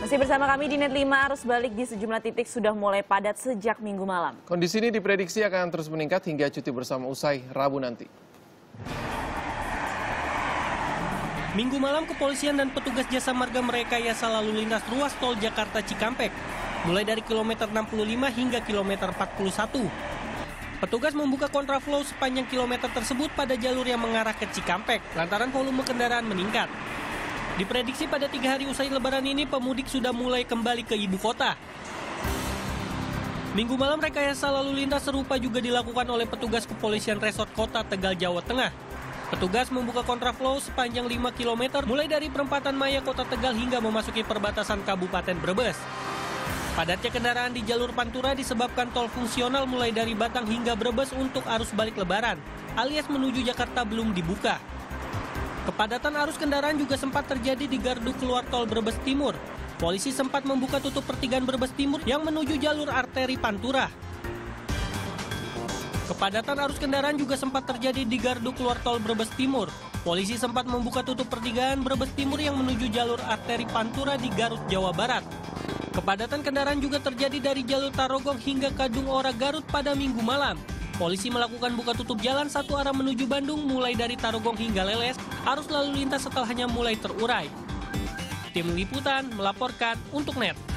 Masih bersama kami di Net 5, arus balik di sejumlah titik sudah mulai padat sejak Minggu malam. Kondisi ini diprediksi akan terus meningkat hingga cuti bersama usai Rabu nanti. Minggu malam kepolisian dan petugas jasa marga merekayasa lalu lintas ruas tol Jakarta Cikampek, mulai dari kilometer 65 hingga kilometer 41. Petugas membuka kontraflow sepanjang kilometer tersebut pada jalur yang mengarah ke Cikampek, lantaran volume kendaraan meningkat. Diprediksi pada 3 hari usai lebaran ini pemudik sudah mulai kembali ke ibu kota. Minggu malam rekayasa lalu lintas serupa juga dilakukan oleh petugas kepolisian resort kota Tegal, Jawa Tengah. Petugas membuka kontraflow sepanjang 5 km mulai dari perempatan Maya kota Tegal hingga memasuki perbatasan Kabupaten Brebes. Padatnya kendaraan di jalur Pantura disebabkan tol fungsional mulai dari Batang hingga Brebes untuk arus balik lebaran, alias menuju Jakarta belum dibuka. Kepadatan arus kendaraan juga sempat terjadi di gardu keluar tol Brebes Timur. Polisi sempat membuka tutup pertigaan Brebes Timur yang menuju jalur arteri Pantura. Kepadatan arus kendaraan juga sempat terjadi di gardu keluar tol Brebes Timur. Polisi sempat membuka tutup pertigaan Brebes Timur yang menuju jalur arteri Pantura di Garut, Jawa Barat. Kepadatan kendaraan juga terjadi dari jalur Tarogong hingga Kadung Ora Garut pada Minggu malam. Polisi melakukan buka tutup jalan satu arah menuju Bandung mulai dari Tarogong hingga Leles. Arus lalu lintas setelahnya mulai terurai. Tim Liputan melaporkan untuk NET.